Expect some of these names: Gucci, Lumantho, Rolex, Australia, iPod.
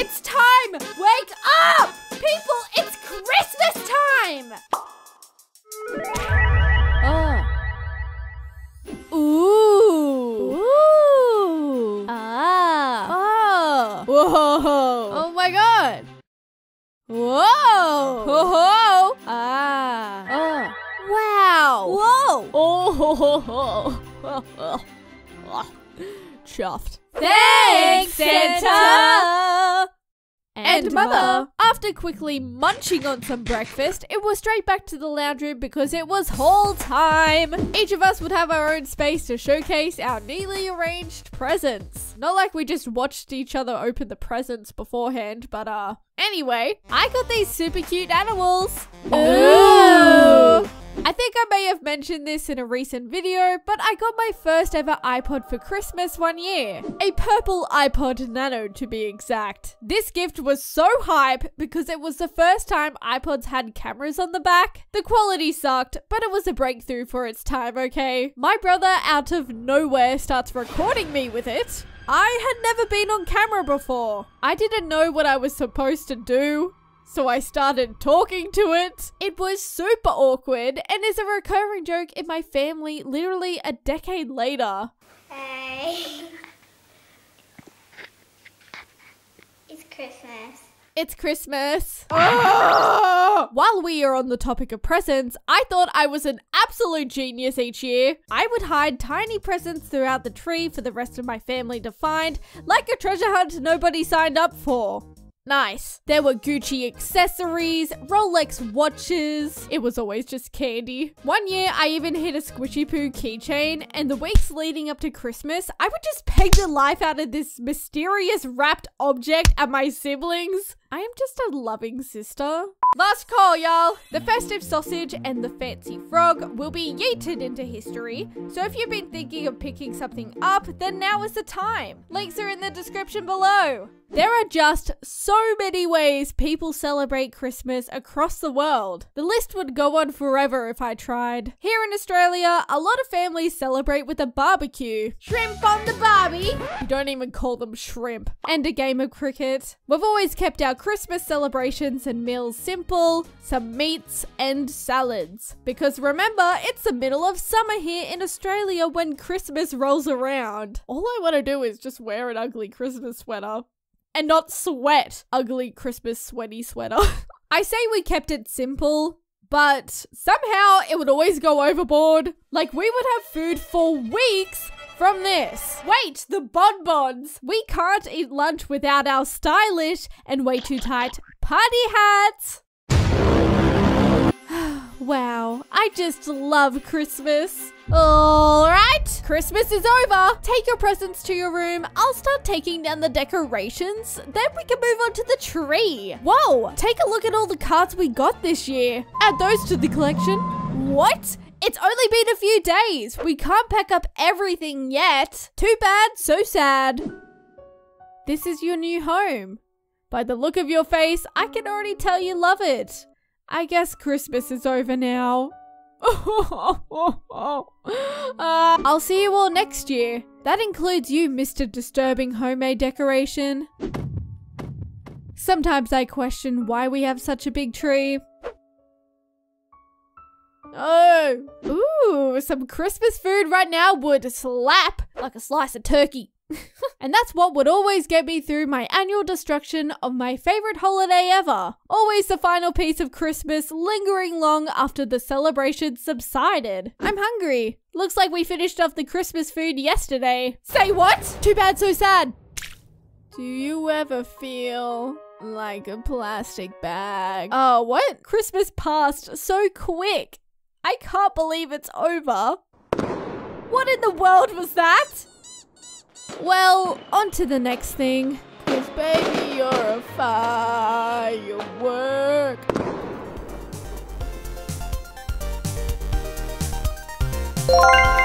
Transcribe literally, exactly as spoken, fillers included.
It's time! Wake up! People, it's Christmas time! Oh. Ooh. Ooh. Ah. Oh. Whoa. Oh my god. Whoa. Ho-ho. Ah. Oh. Wow. Whoa. Oh ho ho ho. Chuffed. Thanks, Santa! And, and Mother. Mother. After quickly munching on some breakfast, it was straight back to the lounge room because it was haul time. Each of us would have our own space to showcase our neatly arranged presents. Not like we just watched each other open the presents beforehand, but uh... Anyway, I got these super cute animals. Ooh! I think I may have mentioned this in a recent video, but I got my first ever iPod for Christmas one year. A purple iPod Nano to be exact. This gift was so hype because it was the first time iPods had cameras on the back. The quality sucked, but it was a breakthrough for its time, okay? My brother out of nowhere starts recording me with it. I had never been on camera before. I didn't know what I was supposed to do. So I started talking to it. It was super awkward and is a recurring joke in my family literally a decade later. Hey. It's Christmas. It's Christmas. Oh! While we are on the topic of presents, I thought I was an absolute genius each year. I would hide tiny presents throughout the tree for the rest of my family to find, like a treasure hunt nobody signed up for. Nice. There were Gucci accessories, Rolex watches. It was always just candy. One year, I even hid a Squishy Poo keychain, and the weeks leading up to Christmas, I would just peg the life out of this mysterious wrapped object at my siblings. I am just a loving sister. Last call, y'all. The festive sausage and the fancy frog will be yeeted into history. So if you've been thinking of picking something up, then now is the time. Links are in the description below. There are just so many ways people celebrate Christmas across the world. The list would go on forever if I tried. Here in Australia, a lot of families celebrate with a barbecue. Shrimp on the barbie. You don't even call them shrimp. And a game of cricket. We've always kept our Christmas celebrations and meals simple, some meats and salads. Because remember, it's the middle of summer here in Australia when Christmas rolls around. All I want to do is just wear an ugly Christmas sweater. And not sweat. Ugly Christmas sweaty sweater. I say we kept it simple, but somehow it would always go overboard. Like we would have food for weeks from this. Wait, the bonbons. We can't eat lunch without our stylish and way too tight party hats. Wow, I just love Christmas. Alright, Christmas is over. Take your presents to your room. I'll start taking down the decorations. Then we can move on to the tree. Whoa, take a look at all the cards we got this year. Add those to the collection. What? It's only been a few days. We can't pack up everything yet. Too bad, so sad. This is your new home. By the look of your face, I can already tell you love it. I guess Christmas is over now. uh, I'll see you all next year. That includes you, Mister Disturbing Homemade Decoration. Sometimes I question why we have such a big tree. Oh, ooh, some Christmas food right now would slap like a slice of turkey. And that's what would always get me through my annual destruction of my favorite holiday ever. Always the final piece of Christmas lingering long after the celebration subsided. I'm hungry. Looks like we finished off the Christmas food yesterday. Say what? Too bad, so sad. Do you ever feel like a plastic bag? Oh, uh, what? Christmas passed so quick. I can't believe it's over. What in the world was that? Well, on to the next thing. 'Cause baby, you're a firework.